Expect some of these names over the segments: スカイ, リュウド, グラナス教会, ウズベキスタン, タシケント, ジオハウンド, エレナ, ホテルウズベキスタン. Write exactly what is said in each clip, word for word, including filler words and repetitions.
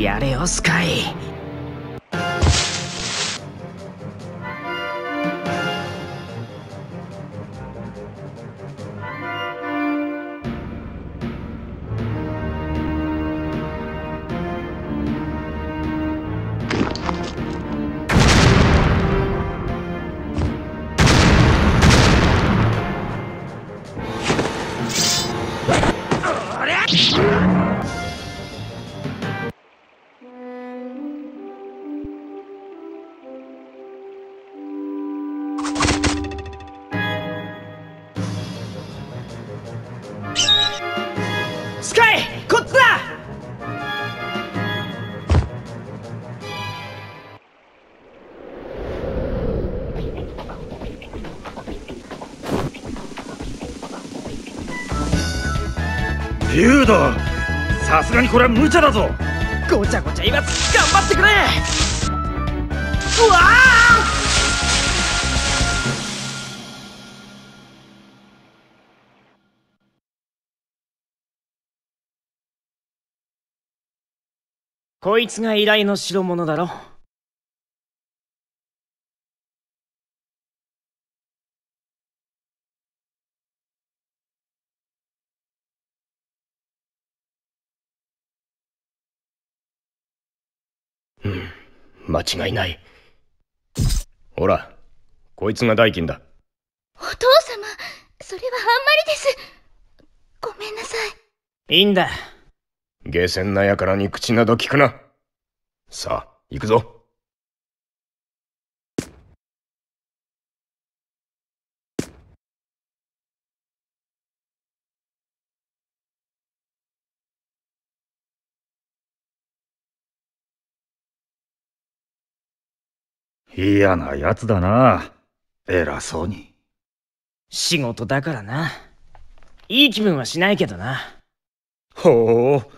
くやれよスカイ。スカイ、こっちだ。竜だ、さすがにこれは無茶だぞ。ごちゃごちゃ言わず頑張ってくれ。うわあ！こいつが依頼の代物だろ。うん、間違いない。ほら、こいつが代金だ。お父様、それはあんまりです。ごめんなさい。いいんだ。下賤なやからに口など聞くな。さあ、行くぞ。嫌なやつだな。偉そうに。仕事だからな。いい気分はしないけどな。ほう。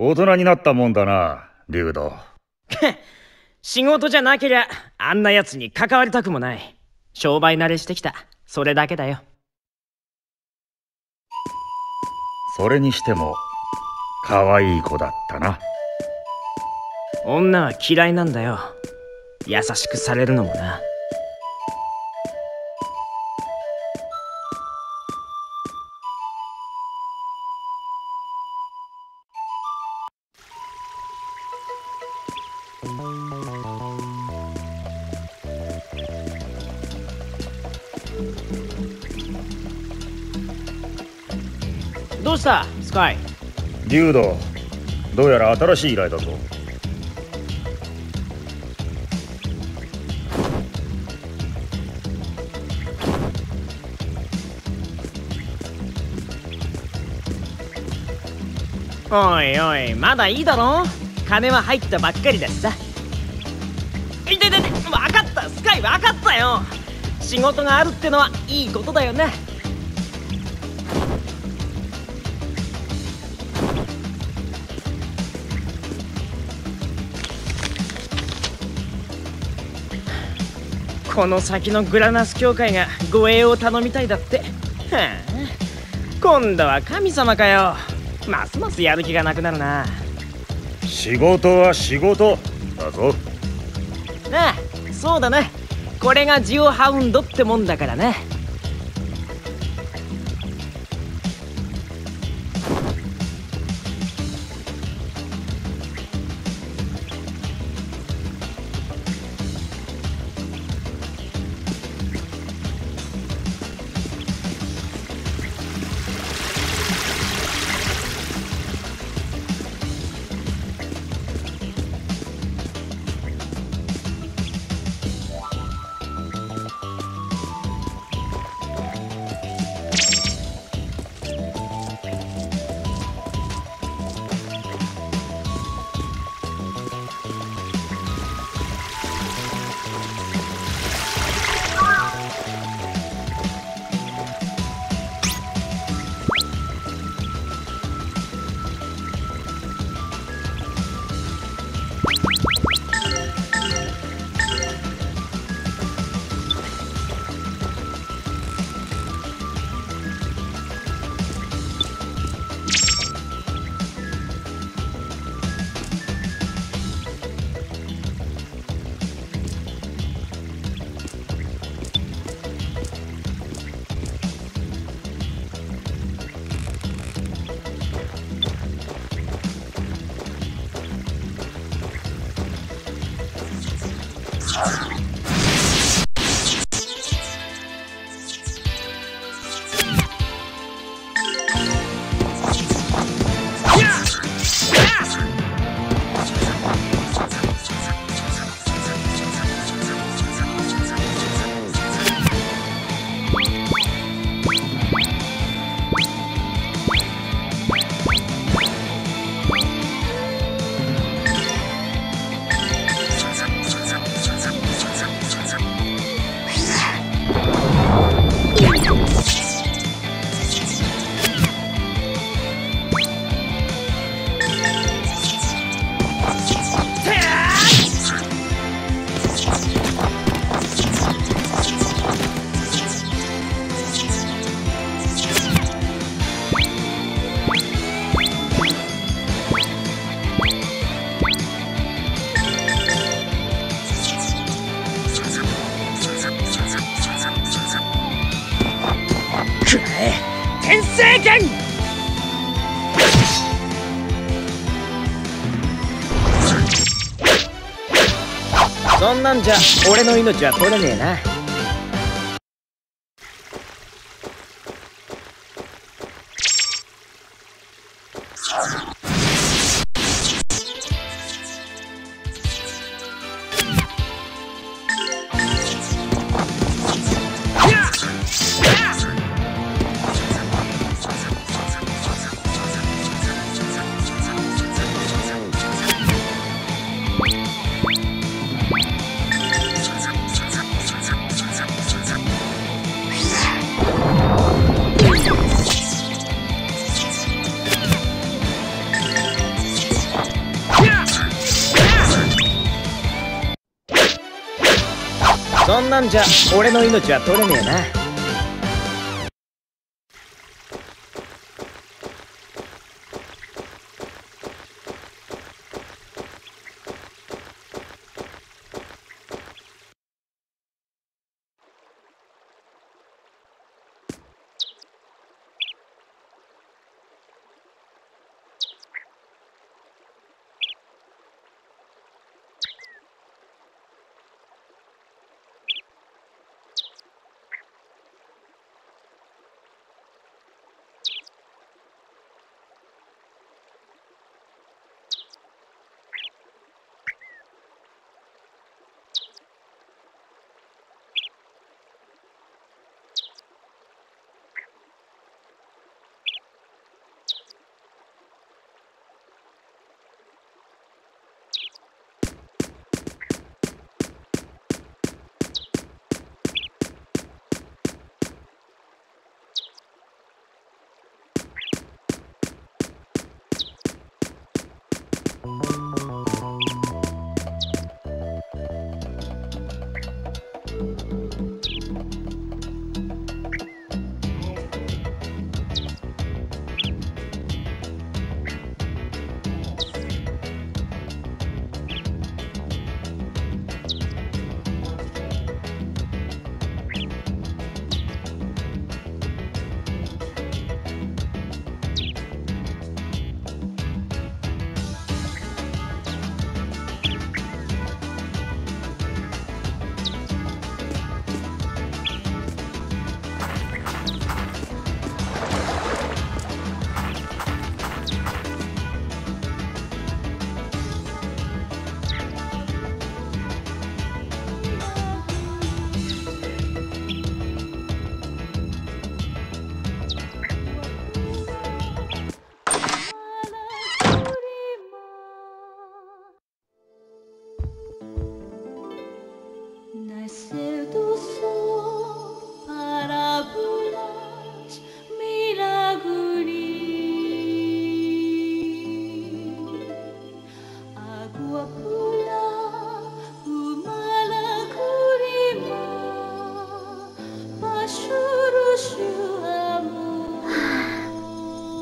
大人になったもんだな、竜道。仕事じゃなけりゃあんなやつに関わりたくもない。商売慣れしてきた、それだけだよ。それにしても可愛い子だったな。女は嫌いなんだよ、優しくされるのもな。どうしたスカイ。竜道、どうやら新しい依頼だぞ。おいおい、まだいいだろ、金は入ったばっかりだしさ。いててて、分かったスカイ、分かったよ。仕事があるってのはいいことだよね。この先のグラナス教会が護衛を頼みたいだって。はあ、今度は神様かよ。ますますやる気がなくなるな。仕事は仕事だぞ。ああ、そうだね。これがジオハウンドってもんだからね。そんなんじゃ俺の命は取れねえな。そんなんじゃ俺の命は取れねえな。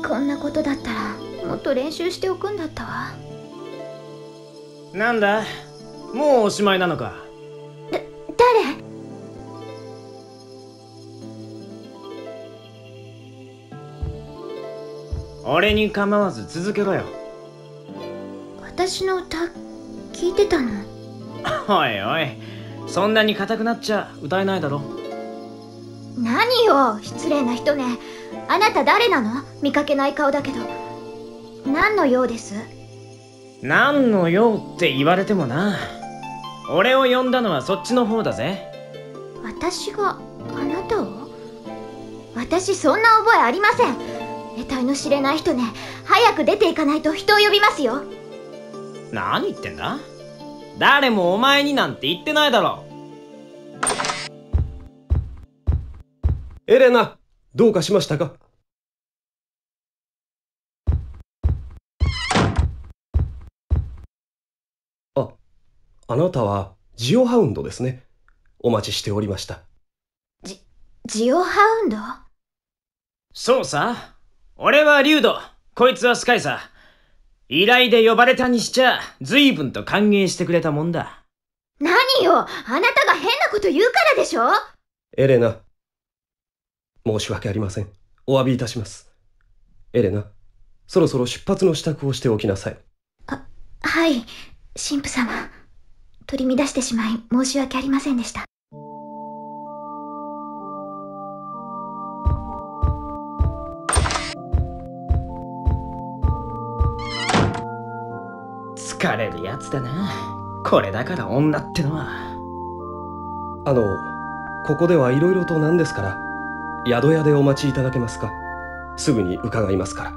こんなことだったらもっと練習しておくんだったわ。なんだ、もうおしまいなのか。だ誰俺に構わず続けろよ。私の歌聞いてたの？おいおい、そんなに硬くなっちゃ歌えないだろ。何よ失礼な人ね。あなた誰なの？見かけない顔だけど。何の用です？何の用って言われてもな。俺を呼んだのはそっちの方だぜ。私があなたを？私そんな覚えありません。得体の知れない人ね。早く出ていかないと人を呼びますよ。何言ってんだ？誰もお前になんて言ってないだろ。エレナ、どうかしましたか？あ、あなたはジオハウンドですね。お待ちしておりました。ジ、ジオハウンド？そうさ。俺はリュウド、こいつはスカイさ。依頼で呼ばれたにしちゃ、随分と歓迎してくれたもんだ。何よ、あなたが変なこと言うからでしょ。エレナ、申し訳ありません。お詫びいたします。エレナ、そろそろ出発の支度をしておきなさい。あ、はい、神父様。取り乱してしまい申し訳ありませんでした。疲れるやつだな。これだから女ってのは。あの、ここではいろいろとなんですから、宿屋でお待ちいただけますか。すぐに伺いますから。